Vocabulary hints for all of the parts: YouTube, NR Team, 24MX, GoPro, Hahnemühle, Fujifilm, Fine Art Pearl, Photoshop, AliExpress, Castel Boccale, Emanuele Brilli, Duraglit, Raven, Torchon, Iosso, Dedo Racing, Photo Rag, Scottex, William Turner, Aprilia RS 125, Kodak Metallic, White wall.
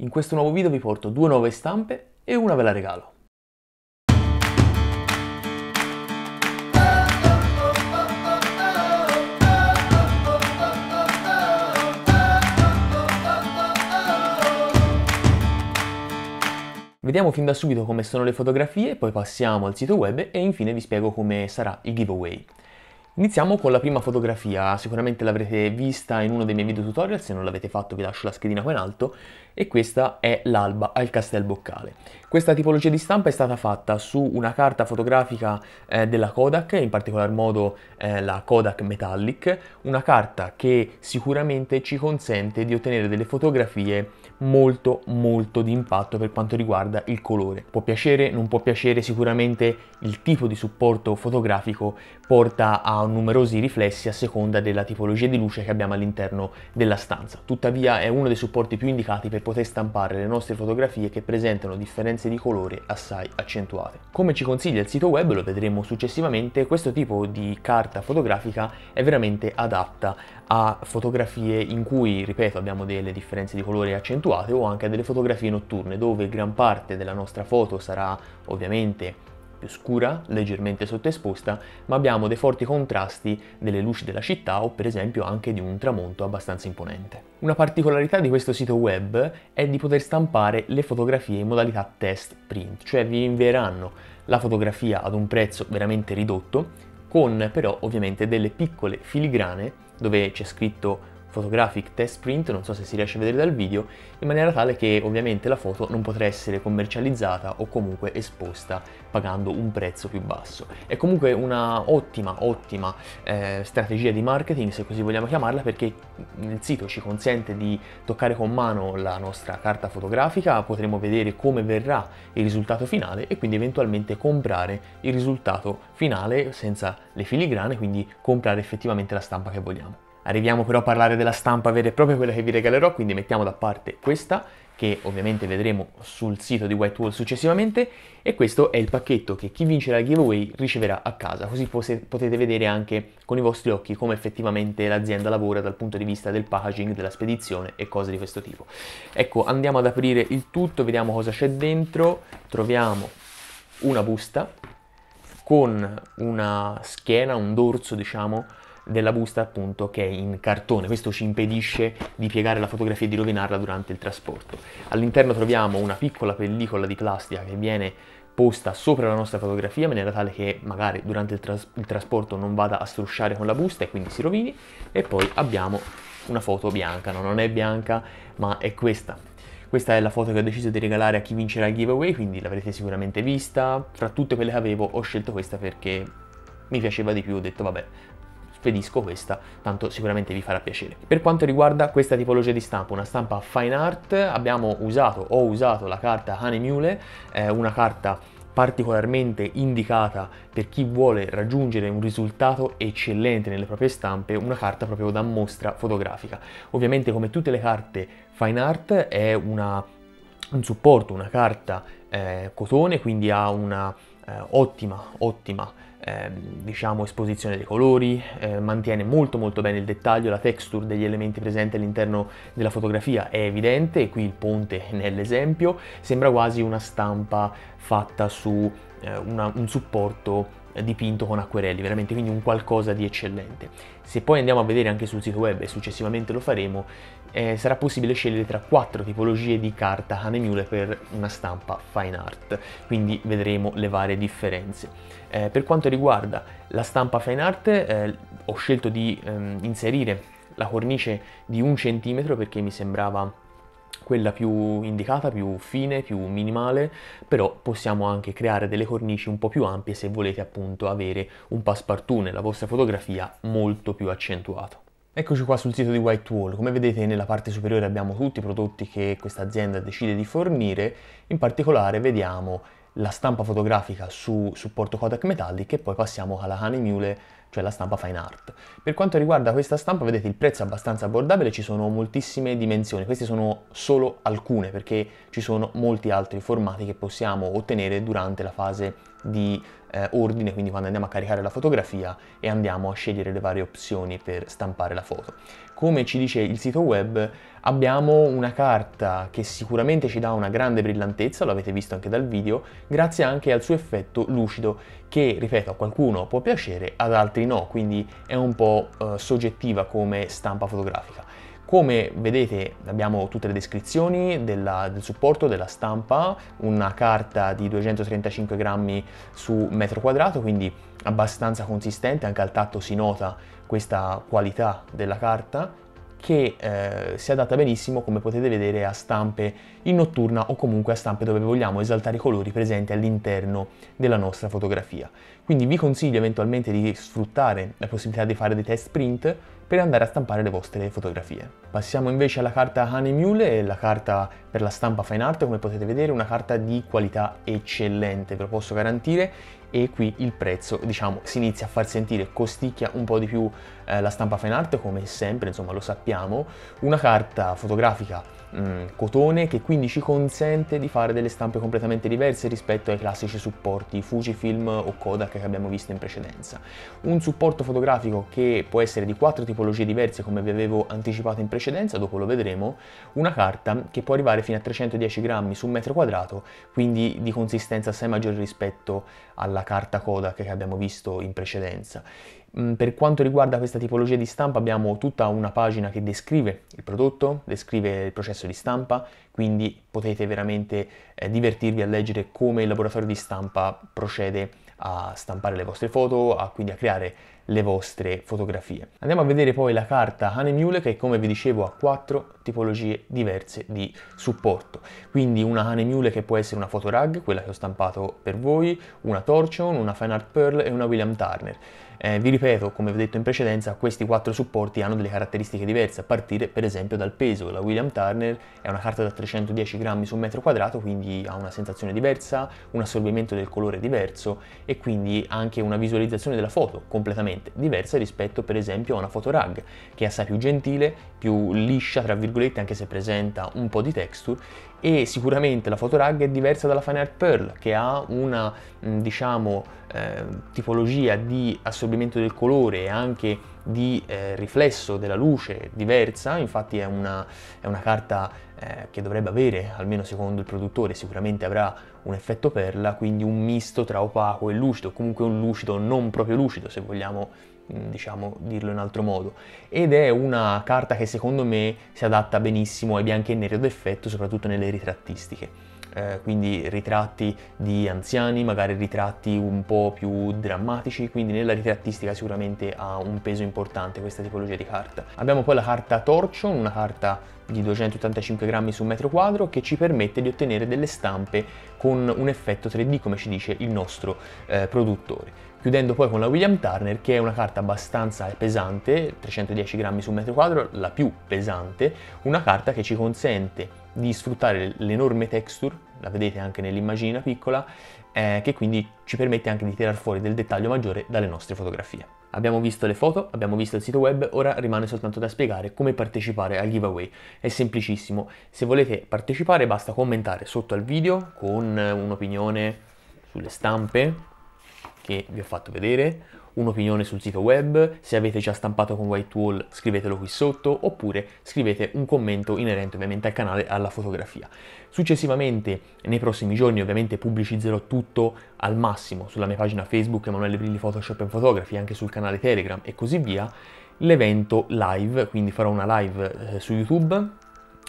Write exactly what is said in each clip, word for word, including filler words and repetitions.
In questo nuovo video vi porto due nuove stampe e una ve la regalo. Vediamo fin da subito come sono le fotografie, poi passiamo al sito web e infine vi spiego come sarà il giveaway. Iniziamo con la prima fotografia, sicuramente l'avrete vista in uno dei miei video tutorial, se non l'avete fatto vi lascio la schedina qua in alto, e questa è l'alba al Castel Boccale. Questa tipologia di stampa è stata fatta su una carta fotografica eh, della Kodak, in particolar modo eh, la Kodak Metallic, una carta che sicuramente ci consente di ottenere delle fotografie molto molto di impatto per quanto riguarda il colore. Può piacere, non può piacere, sicuramente il tipo di supporto fotografico porta a numerosi riflessi a seconda della tipologia di luce che abbiamo all'interno della stanza. Tuttavia è uno dei supporti più indicati per poter stampare le nostre fotografie che presentano differenze di colore assai accentuate. Come ci consiglia il sito web, lo vedremo successivamente, questo tipo di carta fotografica è veramente adatta a fotografie in cui, ripeto, abbiamo delle differenze di colore accentuate o anche a delle fotografie notturne dove gran parte della nostra foto sarà ovviamente più scura, leggermente sottoesposta, ma abbiamo dei forti contrasti delle luci della città o per esempio anche di un tramonto abbastanza imponente. Una particolarità di questo sito web è di poter stampare le fotografie in modalità test print, cioè vi invieranno la fotografia ad un prezzo veramente ridotto, con però ovviamente delle piccole filigrane dove c'è scritto Photographic Test Print, non so se si riesce a vedere dal video, in maniera tale che ovviamente la foto non potrà essere commercializzata o comunque esposta pagando un prezzo più basso. È comunque una ottima, ottima eh, strategia di marketing, se così vogliamo chiamarla, perché il sito ci consente di toccare con mano la nostra carta fotografica, potremo vedere come verrà il risultato finale e quindi eventualmente comprare il risultato finale senza le filigrane, quindi comprare effettivamente la stampa che vogliamo. Arriviamo però a parlare della stampa vera e propria, quella che vi regalerò, quindi mettiamo da parte questa, che ovviamente vedremo sul sito di White Wall successivamente, e questo è il pacchetto che chi vincerà il giveaway riceverà a casa, così potete vedere anche con i vostri occhi come effettivamente l'azienda lavora dal punto di vista del packaging, della spedizione e cose di questo tipo. Ecco, andiamo ad aprire il tutto, vediamo cosa c'è dentro. Troviamo una busta con una schiena, un dorso diciamo, della busta appunto che è in cartone, questo ci impedisce di piegare la fotografia e di rovinarla durante il trasporto. All'interno troviamo una piccola pellicola di plastica che viene posta sopra la nostra fotografia in maniera tale che magari durante il, tras il trasporto non vada a strusciare con la busta e quindi si rovini, e poi abbiamo una foto bianca, no, non è bianca ma è questa. Questa è la foto che ho deciso di regalare a chi vincerà il giveaway, quindi l'avrete sicuramente vista, fra tutte quelle che avevo ho scelto questa perché mi piaceva di più, ho detto vabbè, spedisco questa, tanto sicuramente vi farà piacere. Per quanto riguarda questa tipologia di stampa, una stampa fine art, abbiamo usato, ho usato la carta Hahnemühle, eh, una carta particolarmente indicata per chi vuole raggiungere un risultato eccellente nelle proprie stampe, una carta proprio da mostra fotografica. Ovviamente come tutte le carte fine art è una, un supporto, una carta eh, cotone, quindi ha una eh, ottima, ottima Eh, diciamo esposizione dei colori, eh, mantiene molto molto bene il dettaglio, la texture degli elementi presenti all'interno della fotografia è evidente, e qui il ponte nell'esempio sembra quasi una stampa fatta su eh, una, un supporto dipinto con acquerelli, veramente, quindi un qualcosa di eccellente. Se poi andiamo a vedere anche sul sito web, e successivamente lo faremo, eh, sarà possibile scegliere tra quattro tipologie di carta Hahnemühle per una stampa fine art, quindi vedremo le varie differenze. Eh, per quanto riguarda la stampa fine art, eh, ho scelto di ehm, inserire la cornice di un centimetro perché mi sembrava quella più indicata, più fine, più minimale, però possiamo anche creare delle cornici un po' più ampie se volete appunto avere un passepartout nella vostra fotografia molto più accentuato. Eccoci qua sul sito di White Wall, come vedete nella parte superiore abbiamo tutti i prodotti che questa azienda decide di fornire, in particolare vediamo la stampa fotografica su supporto Kodak Metallic e poi passiamo alla Hahnemühle cioè la stampa fine art. Per quanto riguarda questa stampa, vedete il prezzo è abbastanza abbordabile, ci sono moltissime dimensioni, queste sono solo alcune perché ci sono molti altri formati che possiamo ottenere durante la fase di eh, ordine, quindi quando andiamo a caricare la fotografia e andiamo a scegliere le varie opzioni per stampare la foto. Come ci dice il sito web, abbiamo una carta che sicuramente ci dà una grande brillantezza, lo avete visto anche dal video, grazie anche al suo effetto lucido che, ripeto, a qualcuno può piacere, ad altri no, quindi è un po' eh, soggettiva come stampa fotografica. Come vedete abbiamo tutte le descrizioni della, del supporto, della stampa, una carta di duecentotrentacinque grammi su metro quadrato, quindi abbastanza consistente, anche al tatto si nota questa qualità della carta che eh, si adatta benissimo, come potete vedere, a stampe in notturna o comunque a stampe dove vogliamo esaltare i colori presenti all'interno della nostra fotografia. Quindi vi consiglio eventualmente di sfruttare la possibilità di fare dei test print per andare a stampare le vostre fotografie. Passiamo invece alla carta Hahnemühle, la carta per la stampa fine art, come potete vedere una carta di qualità eccellente, ve lo posso garantire, e qui il prezzo, diciamo, si inizia a far sentire, costicchia un po' di più eh, la stampa fine art, come sempre, insomma, lo sappiamo. Una carta fotografica mh, cotone che quindi ci consente di fare delle stampe completamente diverse rispetto ai classici supporti Fujifilm o Kodak che abbiamo visto in precedenza. Un supporto fotografico che può essere di quattro tipologie diverse, come vi avevo anticipato in precedenza, dopo lo vedremo. Una carta che può arrivare fino a trecentodieci grammi su un metro quadrato, quindi di consistenza assai maggiore rispetto alla carta Kodak che abbiamo visto in precedenza. Per quanto riguarda questa tipologia di stampa abbiamo tutta una pagina che descrive il prodotto, descrive il processo di stampa, quindi potete veramente eh, divertirvi a leggere come il laboratorio di stampa procede a stampare le vostre foto, a, quindi a creare le vostre fotografie. Andiamo a vedere poi la carta Hahnemühle che, come vi dicevo, ha quattro tipologie diverse di supporto, quindi una Hahnemühle che può essere una Photo Rag, quella che ho stampato per voi, una Torchon, una Fine Art Pearl e una William Turner. Eh, vi ripeto, come vi ho detto in precedenza, questi quattro supporti hanno delle caratteristiche diverse, a partire per esempio dal peso. La William Turner è una carta da trecentodieci grammi su un metro quadrato, quindi ha una sensazione diversa, un assorbimento del colore diverso e quindi anche una visualizzazione della foto completamente diversa rispetto per esempio a una Photo Rag, che è assai più gentile, più liscia tra virgolette, anche se presenta un po' di texture, e sicuramente la Photo Rag è diversa dalla Fine Art Pearl, che ha una diciamo eh, tipologia di assorbimento del colore e anche di eh, riflesso della luce diversa. Infatti è una, è una carta eh, che dovrebbe avere, almeno secondo il produttore, sicuramente avrà un effetto perla, quindi un misto tra opaco e lucido, comunque un lucido non proprio lucido, se vogliamo diciamo dirlo in altro modo, ed è una carta che secondo me si adatta benissimo ai bianchi e neri d'effetto, soprattutto nelle ritrattistiche. Eh, quindi ritratti di anziani, magari ritratti un po' più drammatici, quindi nella ritrattistica sicuramente ha un peso importante questa tipologia di carta. Abbiamo poi la carta Torchon, una carta di duecentottantacinque grammi su metro quadro che ci permette di ottenere delle stampe con un effetto tre D, come ci dice il nostro eh, produttore. Chiudendo poi con la William Turner, che è una carta abbastanza pesante, trecentodieci grammi su metro quadro, la più pesante, una carta che ci consente di sfruttare l'enorme texture, la vedete anche nell'immagina piccola, eh, che quindi ci permette anche di tirar fuori del dettaglio maggiore dalle nostre fotografie. Abbiamo visto le foto, abbiamo visto il sito web, ora rimane soltanto da spiegare come partecipare al giveaway. È semplicissimo, se volete partecipare basta commentare sotto al video con un'opinione sulle stampe che vi ho fatto vedere, un'opinione sul sito web, se avete già stampato con white wall scrivetelo qui sotto, oppure scrivete un commento inerente ovviamente al canale, alla fotografia. Successivamente, nei prossimi giorni, ovviamente pubblicizzerò tutto al massimo sulla mia pagina Facebook Emanuele Brilli Photoshop and Photography, anche sul canale Telegram e così via, l'evento live, quindi farò una live eh, su YouTube,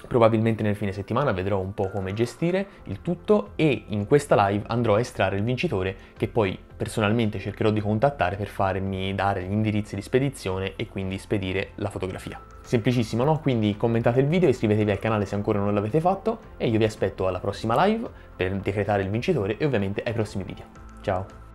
probabilmente nel fine settimana, vedrò un po' come gestire il tutto, e in questa live andrò a estrarre il vincitore che poi personalmente cercherò di contattare per farmi dare gli indirizzi di spedizione e quindi spedire la fotografia. Semplicissimo, no? Quindi commentate il video, iscrivetevi al canale se ancora non l'avete fatto e io vi aspetto alla prossima live per decretare il vincitore e ovviamente ai prossimi video. Ciao!